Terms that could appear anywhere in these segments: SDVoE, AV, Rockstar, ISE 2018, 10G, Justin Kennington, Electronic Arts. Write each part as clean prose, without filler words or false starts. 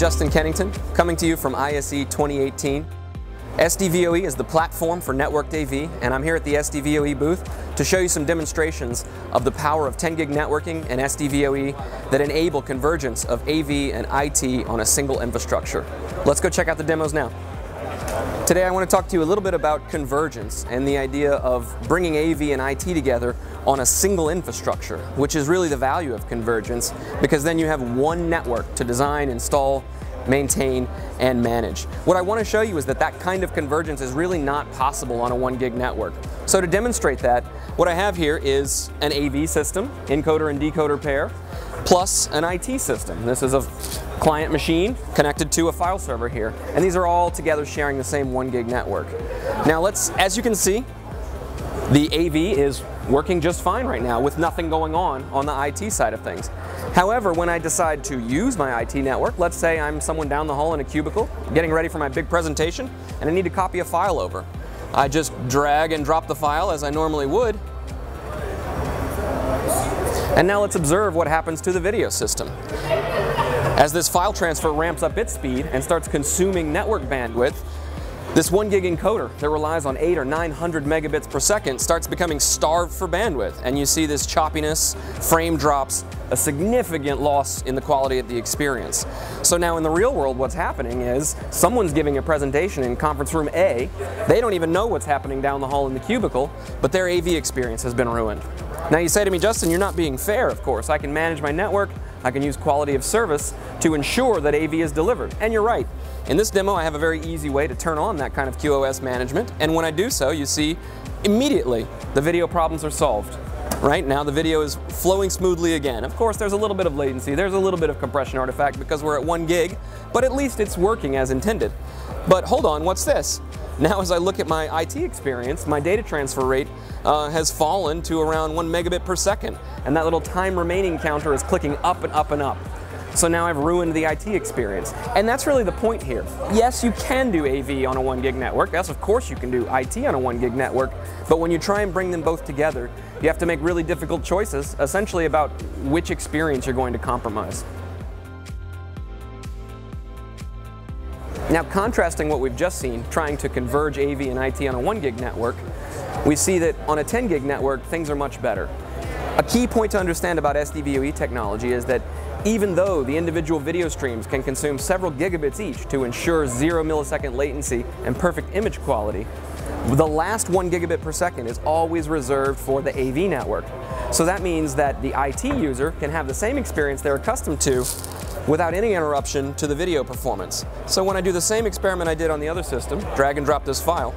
Justin Kennington, coming to you from ISE 2018. SDVoE is the platform for networked AV, and I'm here at the SDVoE booth to show you some demonstrations of the power of 10 gig networking and SDVoE that enable convergence of AV and IT on a single infrastructure. Let's go check out the demos now. Today I want to talk to you a little bit about convergence and the idea of bringing AV and IT together on a single infrastructure, which is really the value of convergence, because then you have one network to design, install, maintain, and manage. What I want to show you is that that kind of convergence is really not possible on a 1 gig network. So to demonstrate that, what I have here is an AV system, encoder and decoder pair, plus an IT system. This is a client machine connected to a file server here, and these are all together sharing the same 1 gig network. Now as you can see, the AV is working just fine right now with nothing going on the IT side of things. However, when I decide to use my IT network, let's say I'm someone down the hall in a cubicle getting ready for my big presentation and I need to copy a file over. I just drag and drop the file as I normally would. And now let's observe what happens to the video system. As this file transfer ramps up its speed and starts consuming network bandwidth, this 1 gig encoder that relies on 800 or 900 megabits per second starts becoming starved for bandwidth, and you see this choppiness, frame drops, a significant loss in the quality of the experience. So now in the real world, what's happening is someone's giving a presentation in conference room A. They don't even know what's happening down the hall in the cubicle, but their AV experience has been ruined. Now you say to me, Justin, you're not being fair, of course. I can manage my network, I can use quality of service to ensure that AV is delivered. And you're right. In this demo, I have a very easy way to turn on that kind of QoS management, and when I do so, you see immediately the video problems are solved. Right now the video is flowing smoothly again. Of course there's a little bit of latency, there's a little bit of compression artifact because we're at 1 gig, but at least it's working as intended. But hold on, what's this? Now as I look at my IT experience, my data transfer rate has fallen to around 1 megabit per second, and that little time remaining counter is clicking up and up and up. So now I've ruined the IT experience. And that's really the point here. Yes, you can do AV on a 1 gig network. Yes, of course you can do IT on a 1 gig network. But when you try and bring them both together, you have to make really difficult choices, essentially about which experience you're going to compromise. Now, contrasting what we've just seen, trying to converge AV and IT on a 1 gig network, we see that on a 10 gig network, things are much better. A key point to understand about SDVoE technology is that even though the individual video streams can consume several gigabits each to ensure 0 millisecond latency and perfect image quality, the last 1 gigabit per second is always reserved for the AV network. So that means that the IT user can have the same experience they're accustomed to without any interruption to the video performance. So when I do the same experiment I did on the other system, drag and drop this file,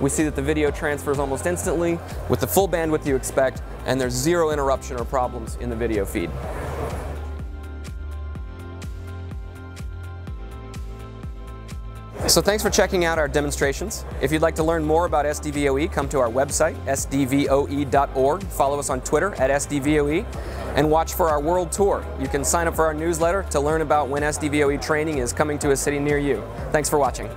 we see that the video transfers almost instantly with the full bandwidth you expect, and there's zero interruption or problems in the video feed. So thanks for checking out our demonstrations. If you'd like to learn more about SDVoE, come to our website, sdvoe.org. Follow us on Twitter at SDVoE, and watch for our world tour. You can sign up for our newsletter to learn about when SDVoE training is coming to a city near you. Thanks for watching.